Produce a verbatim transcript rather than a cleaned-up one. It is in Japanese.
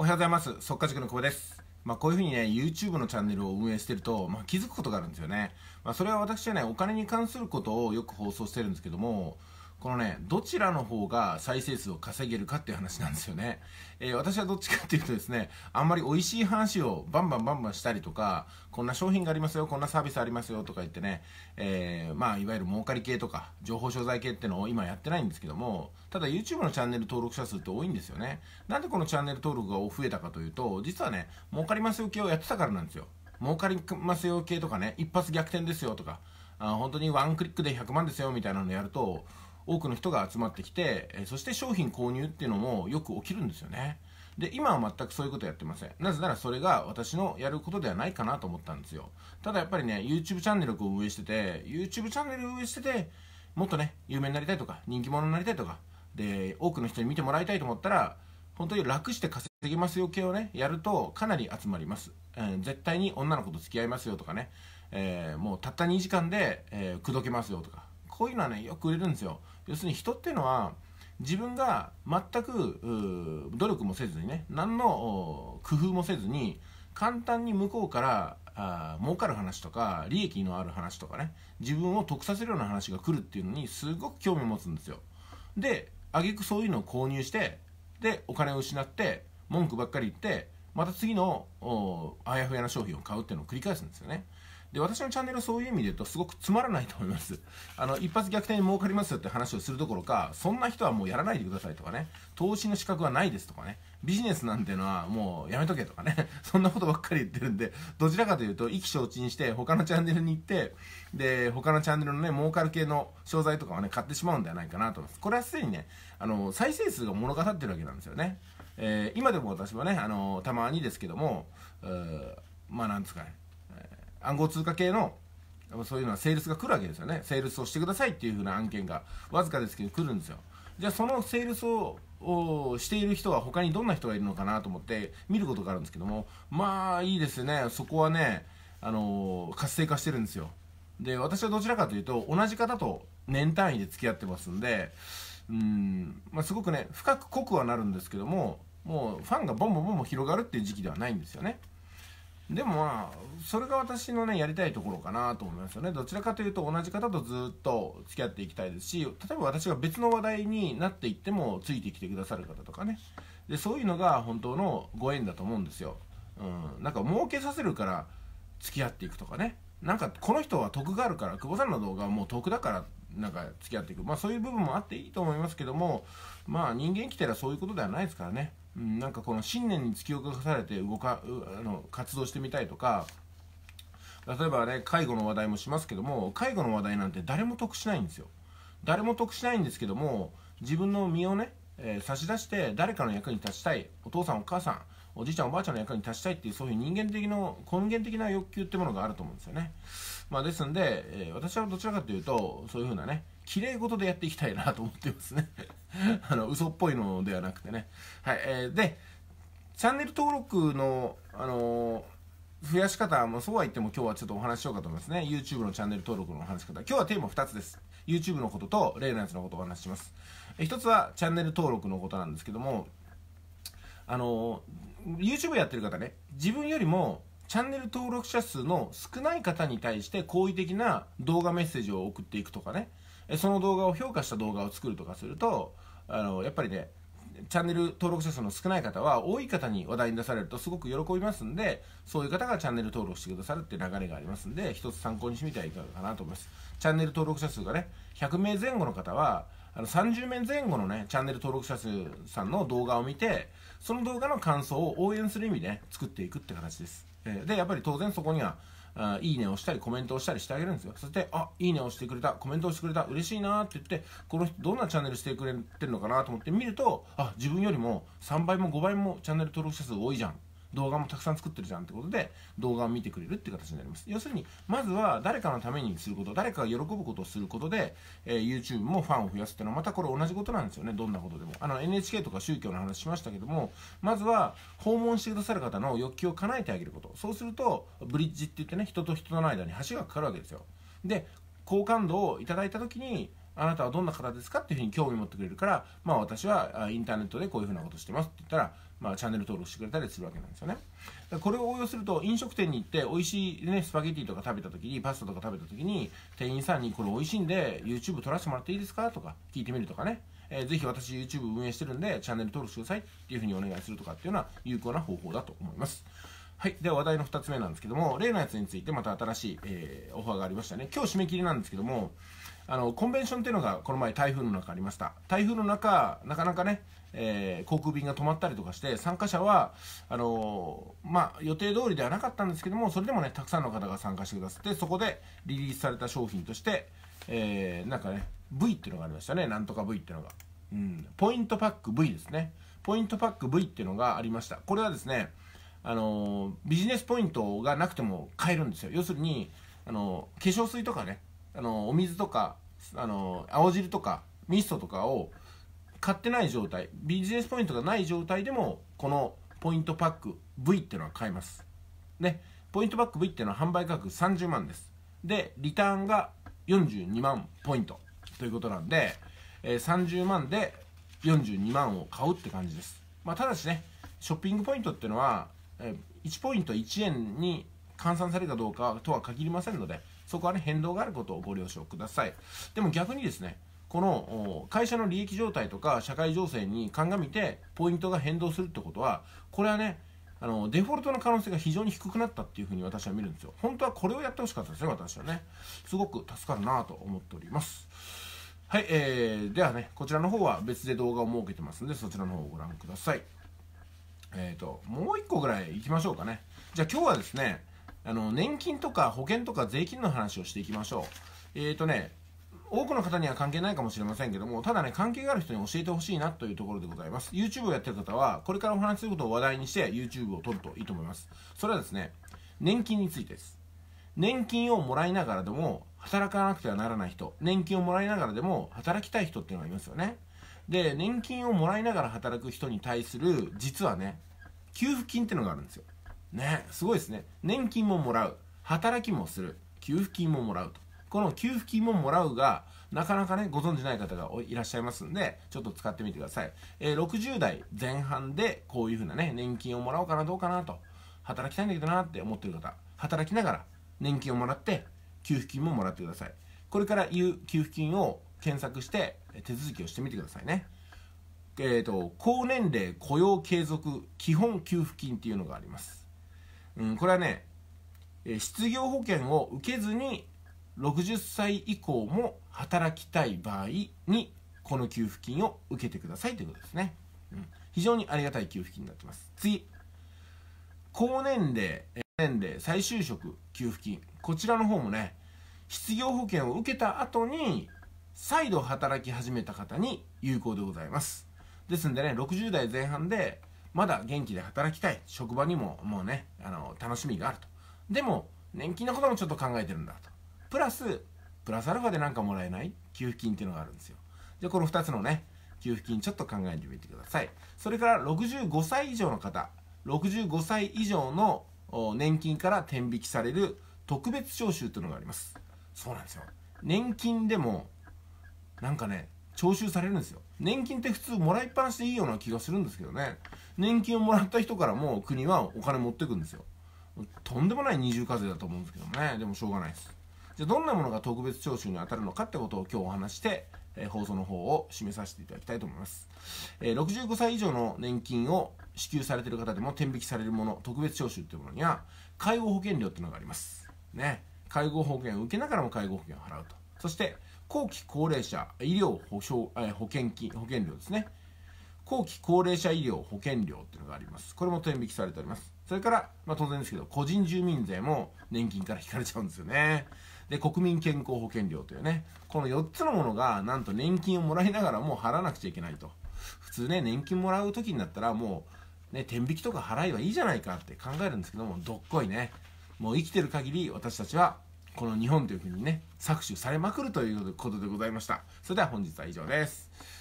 おはようございます。速稼塾の久保です。まあ、こういうふうにね YouTube のチャンネルを運営してると、まあ、気づくことがあるんですよね。まあ、それは私はねお金に関することをよく放送してるんですけども、このねどちらの方が再生数を稼げるかっていう話なんですよね。えー、私はどっちかっていうとですね、あんまり美味しい話をバンバンバンバンしたりとか、こんな商品がありますよ、こんなサービスありますよとか言ってね、えー、まあいわゆる儲かり系とか情報商材系っていうのを今やってないんですけども、ただ YouTube のチャンネル登録者数って多いんですよね。なんでこのチャンネル登録が増えたかというと、実はね儲かりますよ系をやってたからなんですよ。儲かりますよ系とかね、一発逆転ですよとか、あ本当にワンクリックでひゃくまんですよみたいなのやると多くの人が集まってきて、そして商品購入っていうのもよく起きるんですよね。で、今は全くそういうことやってません。なぜならそれが私のやることではないかなと思ったんですよ。ただやっぱりね YouTube チャンネルを運営してて YouTube チャンネルを運営しててもっとね有名になりたいとか人気者になりたいとかで、多くの人に見てもらいたいと思ったら本当に楽して稼ぎますよ系をねやるとかなり集まります。えー、絶対に女の子と付き合いますよとかね、えー、もうたったにじかんで、えー、口説けますよとか、こういうのはねよく売れるんですよ。要するに人っていうのは自分が全く努力もせずにね、何の工夫もせずに簡単に向こうからあ儲かる話とか利益のある話とかね、自分を得させるような話が来るっていうのにすごく興味を持つんですよ。で挙句そういうのを購入して、でお金を失って文句ばっかり言ってまた次のあやふやな商品を買うっていうのを繰り返すんですよね。で私のチャンネルはそういう意味で言うとすごくつまらないと思います。あの一発逆転に儲かりますよって話をするどころか、そんな人はもうやらないでくださいとかね、投資の資格はないですとかね、ビジネスなんてのはもうやめとけとかねそんなことばっかり言ってるんで、どちらかというと意気消沈して他のチャンネルに行って、で他のチャンネルのね儲かる系の商材とかはね買ってしまうんではないかなと思います。これはすでにねあの再生数が物語ってるわけなんですよね。えー、今でも私はねあのたまにですけども、まあなんですかね暗号通貨系のそういうのはセールスが来るわけですよね。セールスをしてくださいっていう風な案件がわずかですけど来るんですよ。じゃあそのセールスをしている人は他にどんな人がいるのかなと思って見ることがあるんですけども、まあいいですね。そこはねあの活性化してるんですよ。で私はどちらかというと同じ方と年単位で付き合ってますんで、うーん、まあ、すごくね深く濃くはなるんですけども、もうファンがボンボンボンボン広がるっていう時期ではないんですよね。でもまあそれが私のねやりたいところかなと思いますよね。どちらかというと同じ方とずっと付き合っていきたいですし、例えば私が別の話題になっていってもついてきてくださる方とかね、でそういうのが本当のご縁だと思うんですよ。うん、なんか儲けさせるから付き合っていくとかね、なんかこの人は得があるから久保さんの動画はもう得だからなんか付き合っていく、まあそういう部分もあっていいと思いますけども、まあ人間生きたらそういうことではないですからね。なんかこの信念に突き動かされて動かあの活動してみたいとか、例えばね介護の話題もしますけども、介護の話題なんて誰も得しないんですよ。誰も得しないんですけども、自分の身をね、えー、差し出して誰かの役に立ちたい、お父さんお母さんおじいちゃんおばあちゃんの役に立ちたいっていう、そういう人間的の根源的な欲求ってものがあると思うんですよね。まあ、ですんで、えー、私はどちらかというとそういうふうなね綺麗事でやっていきたいなと思ってますねあの嘘っぽいのではなくてね、はいえー、でチャンネル登録の、あのー、増やし方もそうは言っても今日はちょっとお話ししようかと思いますね。 YouTube のチャンネル登録のお話し方、今日はテーマふたつです。 YouTube のことと例のやつのことをお話しします。えー、ひとつはチャンネル登録のことなんですけども、あのー、YouTube やってる方ね、自分よりもチャンネル登録者数の少ない方に対して好意的な動画メッセージを送っていくとかね、その動画を評価した動画を作るとかすると、あのやっぱりねチャンネル登録者数の少ない方は多い方に話題に出されるとすごく喜びますんで、そういう方がチャンネル登録してくださるって流れがありますんで、一つ参考にしてみてはいかがかなと思います。チャンネル登録者数がねひゃくめい前後の方はあのさんじゅうめい前後のねチャンネル登録者数さんの動画を見て、その動画の感想を応援する意味で、ね、作っていくって形です。でやっぱり当然そこにはあいいねをしたりコメントをしたりしてあげるんですよ。そしてあいいねをしてくれた、コメントをしてくれた、嬉しいなって言って、この人どんなチャンネルしてくれてるのかなと思って見ると、あ自分よりもさんばいもごばいもチャンネル登録者数多いじゃん、動画もたくさん作ってるじゃんってことで動画を見てくれるって形になります。要するにまずは誰かのためにすること、誰かが喜ぶことをすることで、えー、YouTube もファンを増やすっていうのはまたこれ同じことなんですよね。どんなことでもあの エヌエイチケー とか宗教の話しましたけども、まずは訪問してくださる方の欲求を叶えてあげること、そうするとブリッジって言ってね人と人との間に橋がかかるわけですよ。で好感度をいただいた時にあなたはどんな方ですかっていうふうに興味を持ってくれるから、まあ、私はインターネットでこういうふうなことしてますって言ったら、まあ、チャンネル登録してくれたりするわけなんですよね。これを応用すると、飲食店に行って美味しい、ね、スパゲティとか食べた時に、パスタとか食べた時に店員さんにこれ美味しいんで YouTube 撮らせてもらっていいですかとか聞いてみるとかね、えー、ぜひ私 YouTube 運営してるんでチャンネル登録してくださいっていうふうにお願いするとかっていうのは有効な方法だと思います。はい、では話題のふたつめなんですけども、例のやつについてまた新しい、えー、オファーがありましたね。今日締め切りなんですけども、あのコンベンションっていうのがこの前台風の中ありました。台風の中なかなかね、えー、航空便が止まったりとかして、参加者はあのー、まあ、予定通りではなかったんですけども、それでもねたくさんの方が参加してくださって、そこでリリースされた商品として、えー、なんかね ブイ っていうのがありましたね。なんとか ブイ っていうのが、うん、ポイントパック ブイ ですね。ポイントパック ブイ っていうのがありました。これはですね、あのビジネスポイントがなくても買えるんですよ。要するにあの化粧水とかね、あのお水とかあの青汁とかミストとかを買ってない状態、ビジネスポイントがない状態でもこのポイントパック ブイ っていうのは買えますね。ポイントパック ブイ っていうのは販売価格さんじゅうまんです。でリターンがよんじゅうにまんポイントということなんで、えー、さんじゅうまんでよんじゅうにまんを買うって感じです。まあ、ただしね、ショッピングポイントっていうのはいちポイントいちえんに換算されるかどうかとは限りませんので、そこはね変動があることをご了承ください。でも逆にですね、この会社の利益状態とか社会情勢に鑑みてポイントが変動するってことは、これはねあのデフォルトの可能性が非常に低くなったっていうふうに私は見るんですよ。本当はこれをやってほしかったですね。私はねすごく助かるなと思っております。はい、えー、ではねこちらの方は別で動画を設けてますので、そちらの方をご覧ください。えーと、もういっこぐらい行きましょうかね。じゃあ今日はですね、あの年金とか保険とか税金の話をしていきましょう。えーとね、多くの方には関係ないかもしれませんけども、ただね関係がある人に教えてほしいなというところでございます。 YouTube をやってる方はこれからお話しすることを話題にして YouTube を撮るといいと思います。それはですね、年金についてです。年金をもらいながらでも働かなくてはならない人、年金をもらいながらでも働きたい人っていうのがいますよね。で年金をもらいながら働く人に対する実はね給付金っていうのがあるんですよね。すごいですね。年金ももらう、働きもする、給付金ももらうと。この給付金ももらうがなかなかねご存じない方がいらっしゃいますんで、ちょっと使ってみてください。えー、ろくじゅうだいぜん半でこういうふうなね年金をもらおうかなどうかなと、働きたいんだけどなって思ってる方、働きながら年金をもらって給付金ももらってください。これから言う給付金を検索して手続きをしてみてくださいね。えーと、高年齢雇用継続基本給付金っていうのがあります。うん、これはね、失業保険を受けずにろくじゅっさい以降も働きたい場合にこの給付金を受けてくださいということですね。うん、非常にありがたい給付金になってます。次、高年齢、年齢再就職給付金。こちらの方もね、失業保険を受けた後に再度働き始めた方に有効でございます。ですんでね、ろくじゅうだいぜん半でまだ元気で働きたい、職場にももうねあの楽しみがあると、でも年金のこともちょっと考えてるんだと、プラスプラスアルファでなんかもらえない給付金っていうのがあるんですよ。じゃあこのふたつのね給付金ちょっと考えてみてください。それからろくじゅうごさい以上の方、ろくじゅうごさい以上の年金から転引きされる特別徴収っていうのがあります。そうなんですよ、年金でもなんかね徴収されるんですよ。年金って普通もらいっぱなしでいいような気がするんですけどね、年金をもらった人からも国はお金持ってくんですよ。とんでもない二重課税だと思うんですけどもね、でもしょうがないです。じゃあどんなものが特別徴収に当たるのかってことを今日お話して、えー、放送の方を締めさせていただきたいと思います。えー、ろくじゅうごさい以上の年金を支給されている方でも転引きされるもの、特別徴収っていうものには介護保険料っていうのがありますね。介護保険を受けながらも介護保険を払うと。そして後期高齢者医療保障、えー、保険金、保険料ですね。後期高齢者医療保険料っていうのがあります。これも転引きされております。それから、まあ、当然ですけど、個人住民税も年金から引かれちゃうんですよね。で、国民健康保険料というね、このよっつのものが、なんと年金をもらいながらもう払わなくちゃいけないと。普通ね、年金もらう時になったら、もう、ね、転引きとか払えばいいじゃないかって考えるんですけども、どっこいね。もう生きてる限り、私たちは、この日本という国にね搾取されまくるということでございました。それでは本日は以上です。